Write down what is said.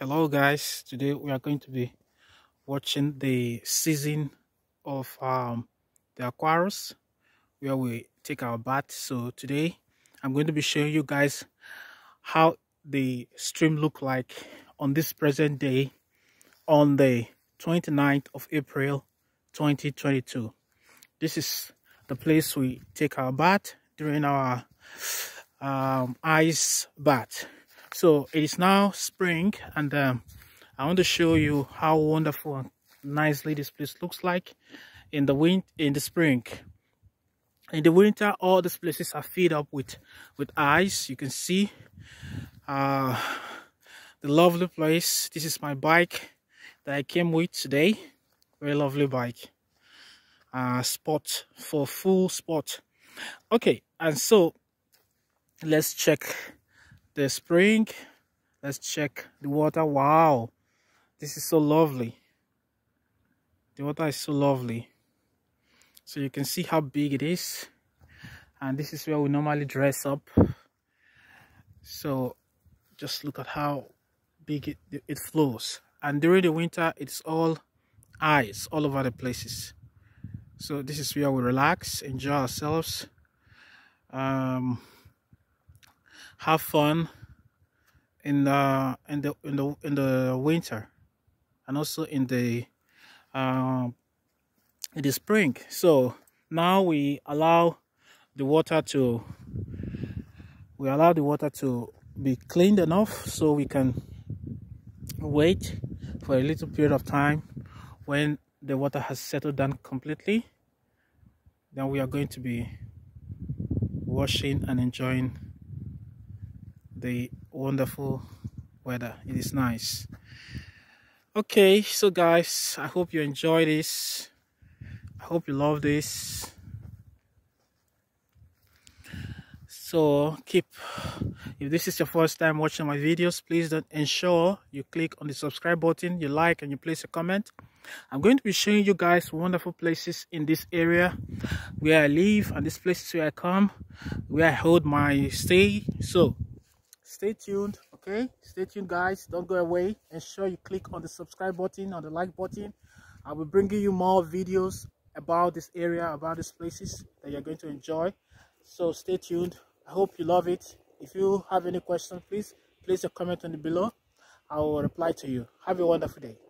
Hello guys, today we are going to be watching the season of the Aquarius, where we take our bath. So today I'm going to be showing you guys how the stream look like on this present day on the 29th of April 2022. This is the place we take our bath during our ice bath. So it is now spring, and I want to show you how wonderful and nicely this place looks like in the spring. In the winter, all these places are filled up with ice. You can see the lovely place. This is my bike that I came with today. Very lovely bike. Spot for full spot. Okay, and so let's check the spring. Let's check the water. Wow, this is so lovely. The water is so lovely. So you can see how big it is, and this is where we normally dress up. So just look at how big it flows. And during the winter, it's all ice all over the places. So this is where we relax, enjoy ourselves, have fun in the winter, and also in the spring. So now we allow the water to be cleaned enough, so we can wait for a little period of time. When the water has settled down completely, then we are going to be washing and enjoying the wonderful weather. It is nice. Okay, so guys, I hope you enjoy this. I hope you love this. So if this is your first time watching my videos, please don't ensure you click on the subscribe button, you like, and you place a comment. I'm going to be showing you guys wonderful places in this area where I live, and this place where I come, where I hold my stay. So stay tuned, okay? Stay tuned, guys. Don't go away. Ensure you click on the subscribe button, on the like button. I will bring you more videos about this area, about these places that you're going to enjoy. So stay tuned. I hope you love it. If you have any questions, please place a comment on the below. I will reply to you. Have a wonderful day.